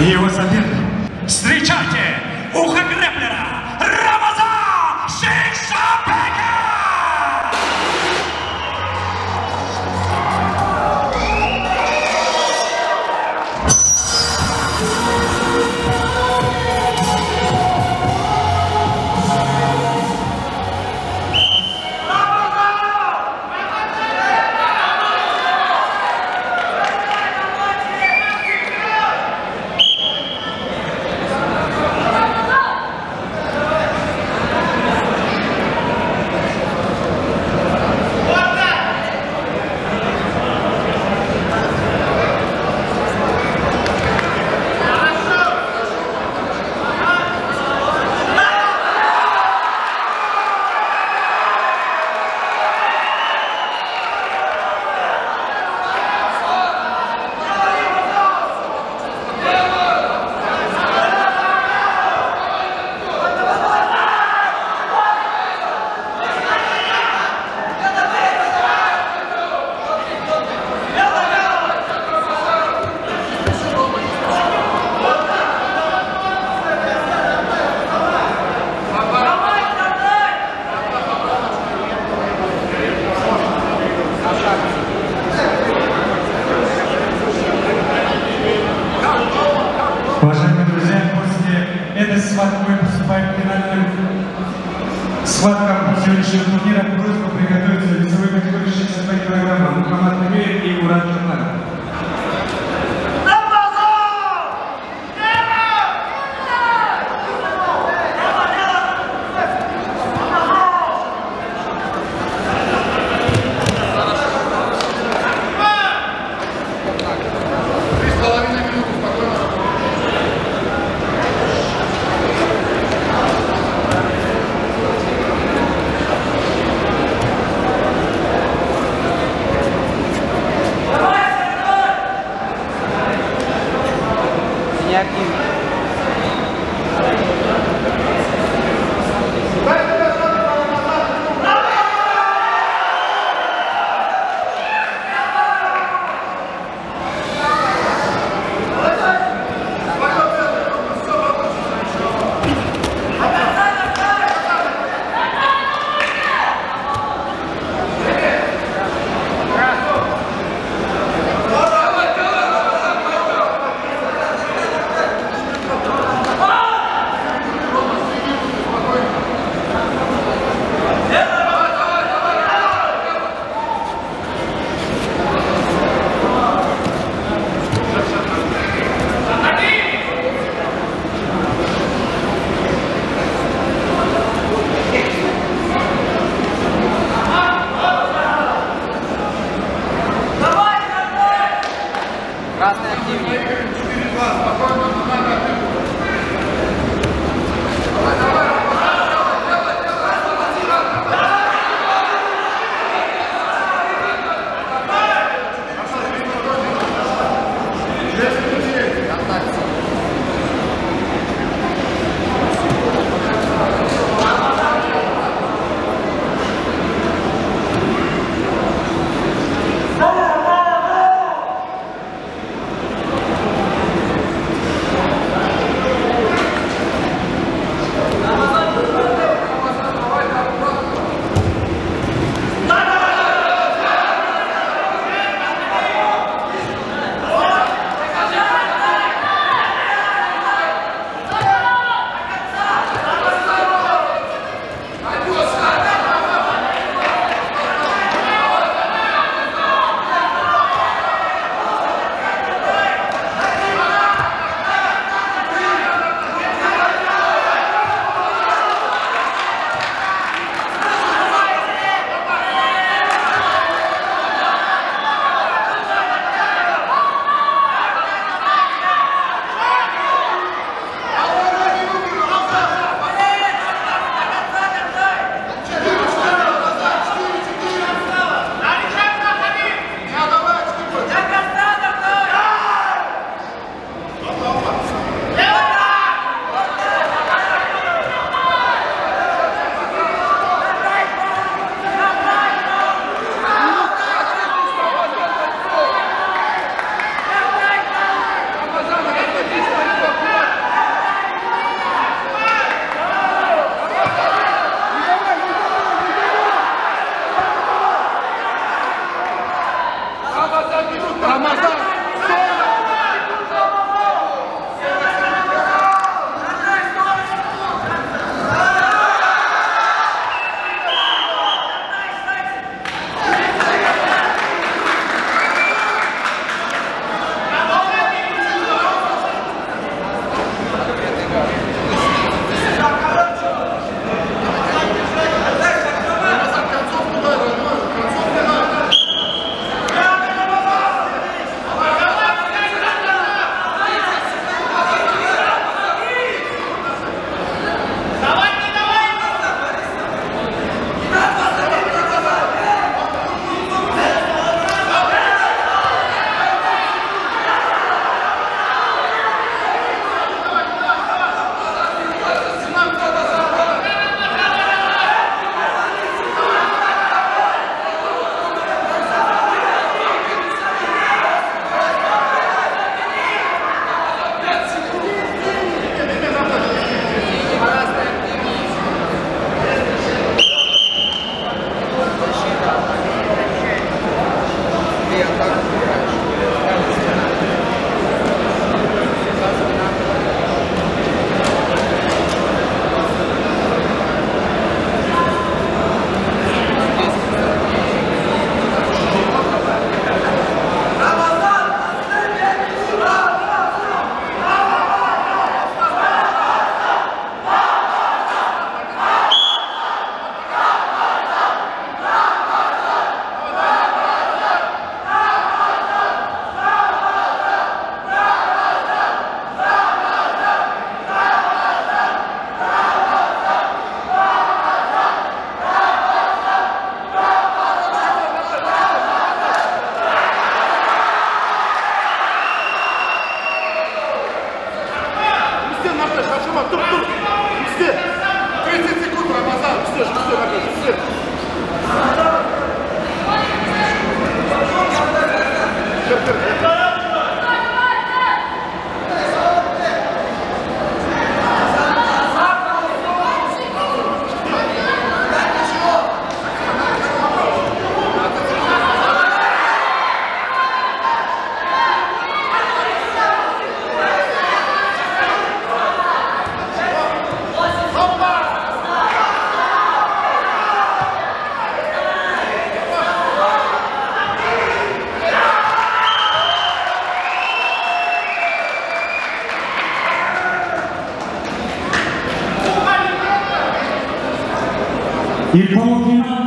И его соперник. Встречайте! Ухо грэплера! Рамазан Все, Нартеш, Ашиман, тур. Все. 30 секунд, Рамазан. Все, Нартеш, все. И полдня.